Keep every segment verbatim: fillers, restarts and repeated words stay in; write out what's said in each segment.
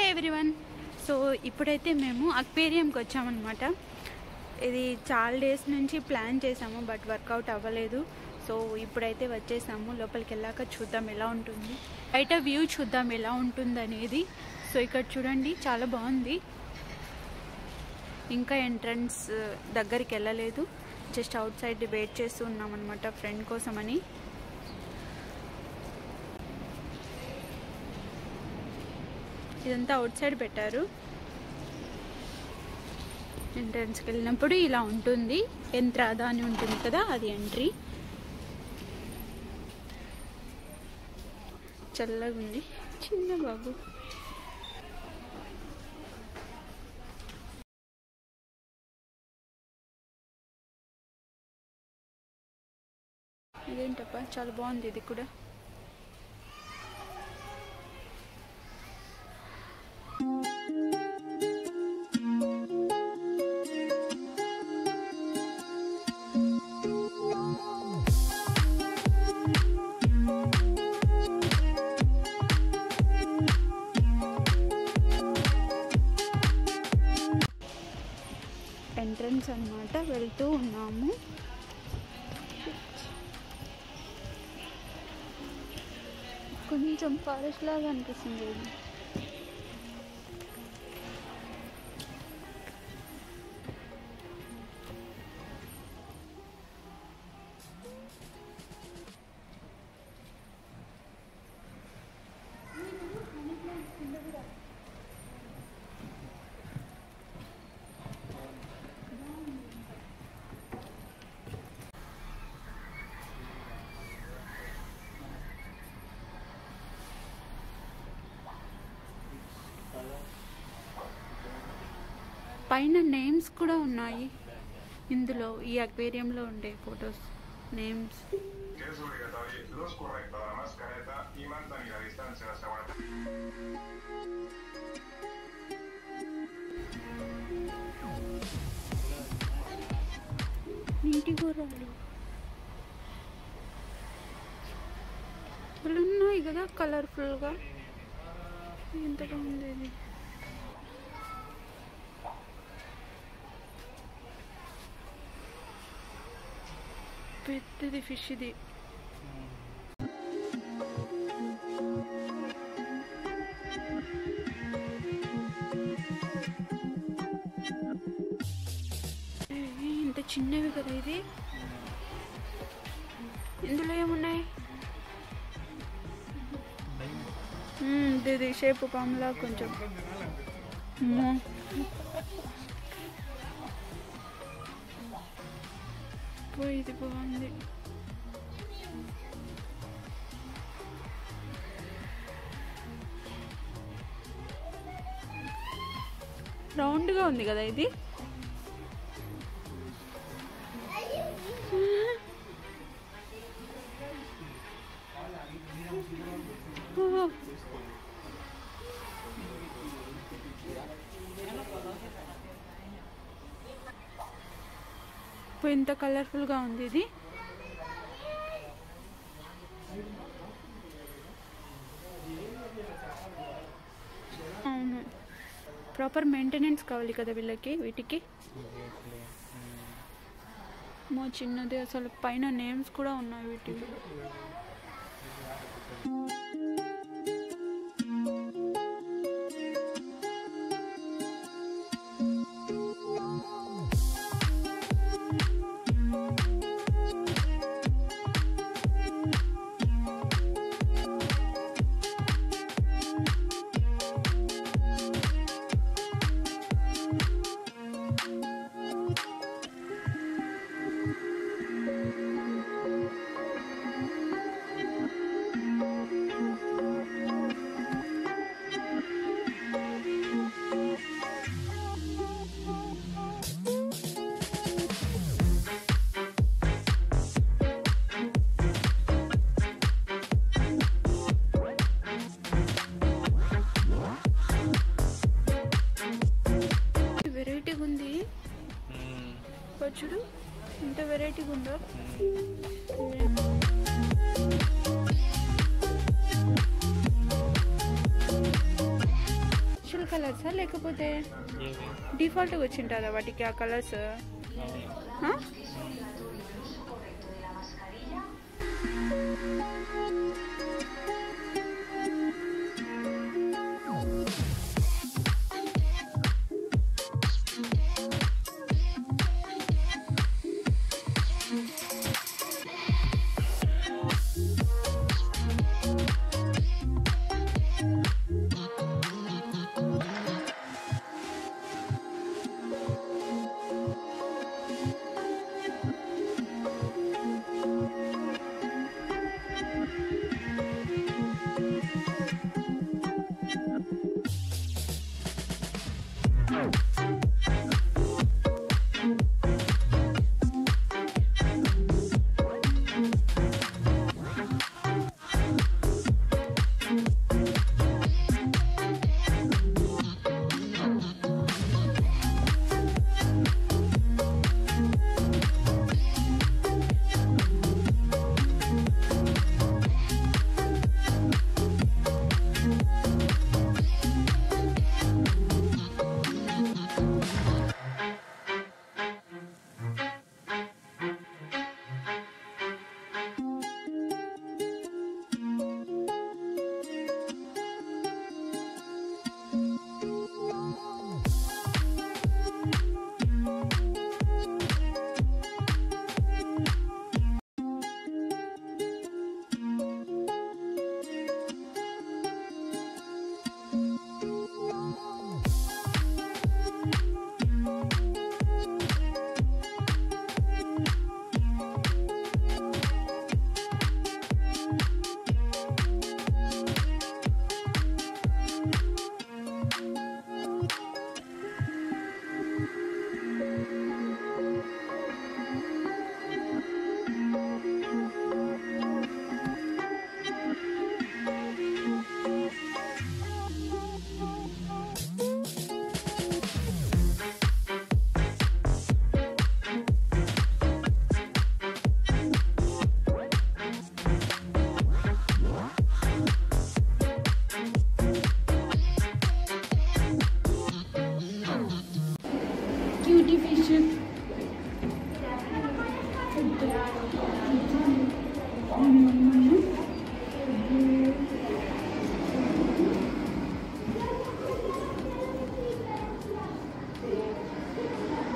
Hey everyone! So ipudaithe memu aquarium ku vacham anamata. Idi chaala days nunchi plan chesamu but workout avvaledu. So ipudaithe vachesaamu lopaliki ellaka chuddam ela untundi. Baita view chuddam ela untundi anedi. So ikkada chudandi chaala baagundi. Inka entrance దగ్గరికి వెళ్ళలేదు. Just outside wait చేస్తూ ఉన్నాం అన్నమాట friend కోసమని. ఇదంతా outside పెట్టారు. ఎంట్రన్స్కి వెళ్ళినప్పుడు ఇలా ఉంటుంది, ఎంట్రాదా అని ఉంటుంది కదా, అది ఎంట్రీ. చల్లగా ఉంది చిన్న బాబు. ఇదేంటప్ప చాలా బాగుంది ఇది కూడా. ఎంట్రన్స్ అన్నమాట, వెళ్తూ ఉన్నాము. కొంచెం ఫారెస్ట్ లాగా అనిపిస్తుంది. పైన నేమ్స్ కూడా ఉన్నాయి ఇందులో, ఈ అక్వేరియంలో ఉండే ఫొటోస్ నేమ్స్. నీటి గొర్రెలు వాళ్ళు ఉన్నాయి కదా కలర్ఫుల్గా, ఎంతగా ఉంది ఇది. పెద్దది ఫిష్ ఇది. ఇంత చిన్నవి కదా ఇది. ఇందులో ఏమున్నాయి? ఇది షేప్ పాములా కొంచెం. ఇది బాగుంది. రౌండ్గా ఉంది కదా ఇది. ఎంత కలర్ఫుల్గా ఉంది ఇది. అవును, ప్రాపర్ మెయింటెనెన్స్ కావాలి కదా వీళ్ళకి, వీటికి. మా చిన్నది అసలు, పైన నేమ్స్ కూడా ఉన్నాయి వీటికి. చూడు ఎంత వెరైటీగా ఉందో. natural colors, sir. Like a potato default to which in Tadavatica colors, sir. Huh?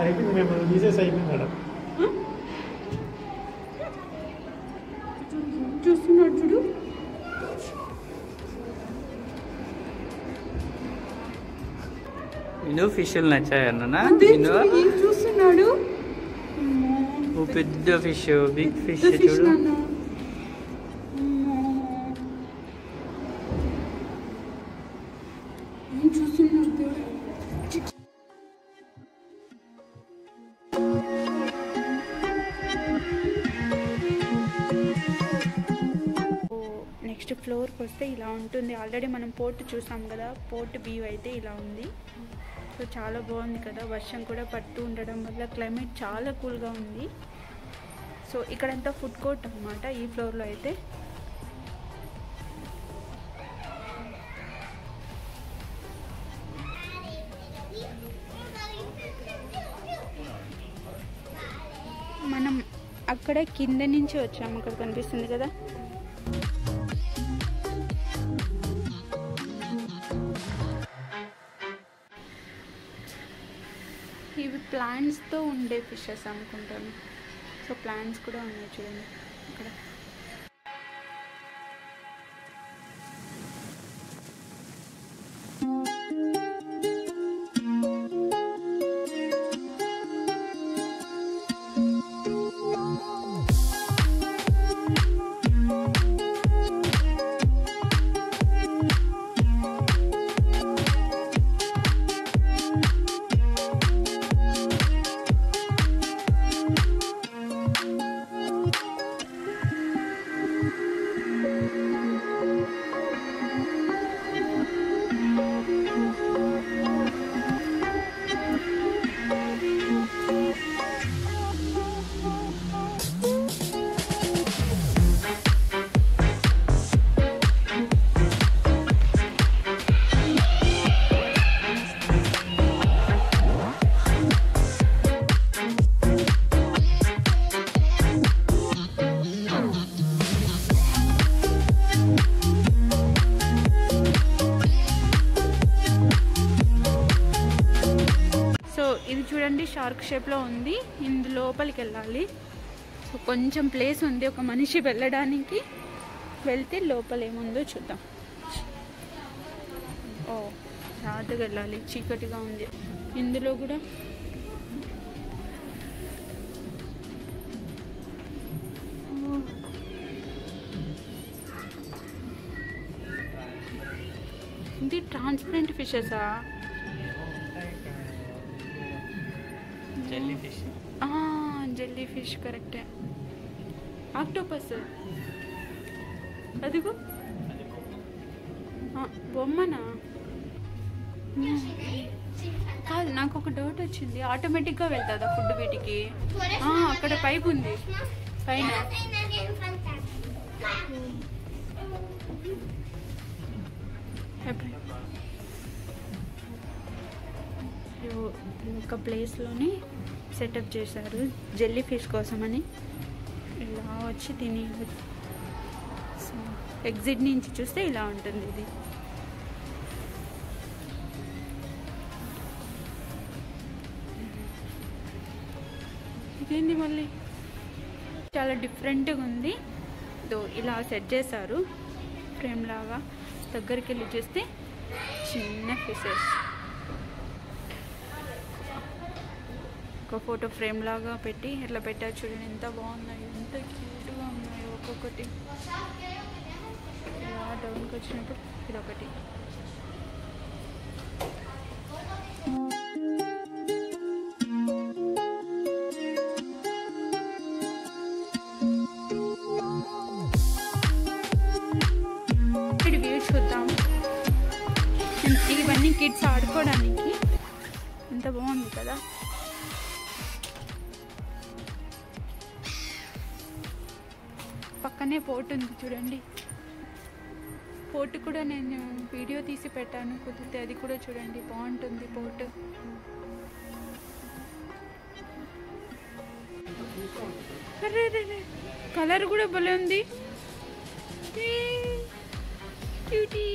I think we will use this. I think, madam. Just not to do. You know, official nature, na? You know, just not do. Oh, the fish, big fish, too. Next floor కి వస్తే ఇలా ఉంటుంది. Already మనం port చూసాం కదా, port view అయితే ఇలా ఉంది. సో చాలా బాగుంది కదా, వర్షం కూడా పడుతూ ఉండడం వల్ల క్లైమేట్ చాలా కూల్గా ఉంది. సో ఇక్కడంతా ఫుడ్ కోర్ట్ అన్నమాట ఈ ఫ్లోర్లో అయితే. మనం అక్కడ కింద నుంచి వచ్చాము, ఇక్కడ కనిపిస్తుంది కదా. ఇవి ప్లాంట్స్తో ఉండే ఫిషెస్ అనుకుంటాను. సో ప్లాంట్స్ కూడా ఉన్నాయి చూడండి ఇక్కడ. ఇది చూడండి షార్క్ షేప్ లో ఉంది. ఇందు లోపలికి వెళ్ళాలి. సో కొంచెం ప్లేస్ ఉంది ఒక మనిషి వెళ్ళడానికి. వెళ్తే లోపల ఏముందో చూద్దాం. ఓ రాత్రికి వెళ్ళాలి, చీకటిగా ఉంది. ఇందులో కూడా ఇది ట్రాన్స్పరెంట్ ఫిషెసా? Jelly fish. జెల్లీ ఫిష్ కరెక్టే. ఆక్టోపస్ అదిగో బొమ్మనా? కాదు, నాకు ఒక డౌట్ వచ్చింది. ఆటోమేటిక్గా వెళ్తుందా ఫుడ్ వీటికి? అక్కడ పైప్ ఉంది పైన. ఒక ప్లేస్లోని సెటప్ చేశారు జెల్లీ ఫిష్ కోసమని. ఇలా వచ్చి తిని ఎగ్జిట్ నుంచి చూస్తే ఇలా ఉంటుంది ఇది. ఇదేంది మళ్ళీ చాలా డిఫరెంట్గా ఉంది. ఇలా సెట్ చేశారు ఫ్రేమ్ లాగా. దగ్గరికి వెళ్ళి చూస్తే చిన్న ఫిషెస్ ఒక ఫోటో ఫ్రేమ్ లాగా పెట్టి ఇట్లా పెట్టారు. చూడండి ఎంత బాగున్నాయి, ఎంత క్యూట్గా ఉన్నాయి ఒక్కొక్కటి. ఇలా డౌన్కి వచ్చినప్పుడు ఇదొకటి. వ్యూ చూద్దాం. ఇవన్నీ కిడ్స్ ఆడుకోవడానికి ఎంత బాగుంది కదా. పక్కనే పోర్ట్ ఉంది చూడండి. పోర్ట్ కూడా నేను వీడియో తీసి పెట్టాను కుదిరితే, అది కూడా చూడండి బాగుంటుంది పోర్ట్. కలర్ కూడా భలే ఉంది. క్యూటీ.